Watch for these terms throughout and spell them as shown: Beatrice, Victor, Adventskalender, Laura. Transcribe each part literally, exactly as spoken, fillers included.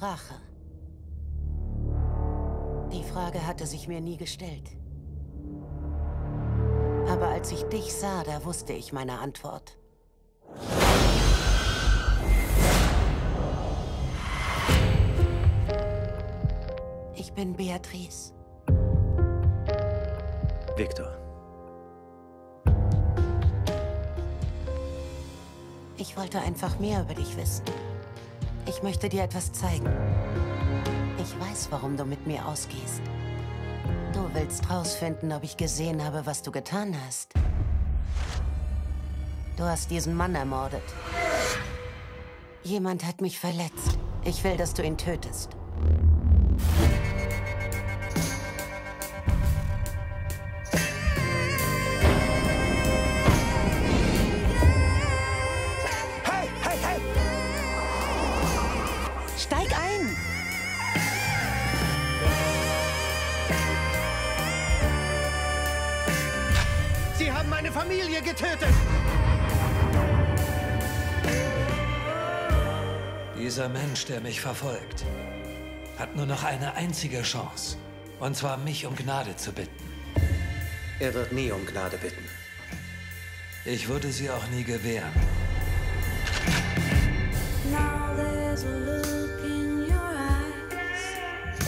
Rache. Die Frage hatte sich mir nie gestellt. Aber als ich dich sah, da wusste ich meine Antwort. Ich bin Beatrice. Victor. Ich wollte einfach mehr über dich wissen. Ich möchte dir etwas zeigen. Ich weiß, warum du mit mir ausgehst. Du willst rausfinden, ob ich gesehen habe, was du getan hast. Du hast diesen Mann ermordet. Jemand hat mich verletzt. Ich will, dass du ihn tötest. Sie haben meine Familie getötet! Dieser Mensch, der mich verfolgt, hat nur noch eine einzige Chance. Und zwar, mich um Gnade zu bitten. Er wird nie um Gnade bitten. Ich würde sie auch nie gewähren. Now there's a look in your eyes,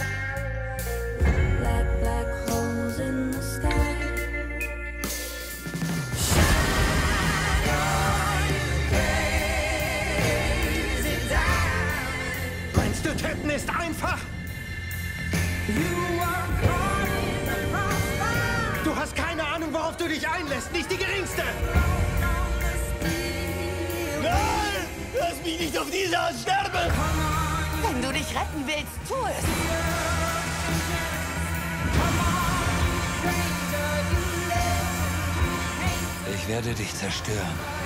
like black holes in the sky. Töten ist einfach. Du hast keine Ahnung, worauf du dich einlässt. Nicht die geringste. Nein! Lass mich nicht auf diese Art sterben! Wenn du dich retten willst, tu es! Ich werde dich zerstören.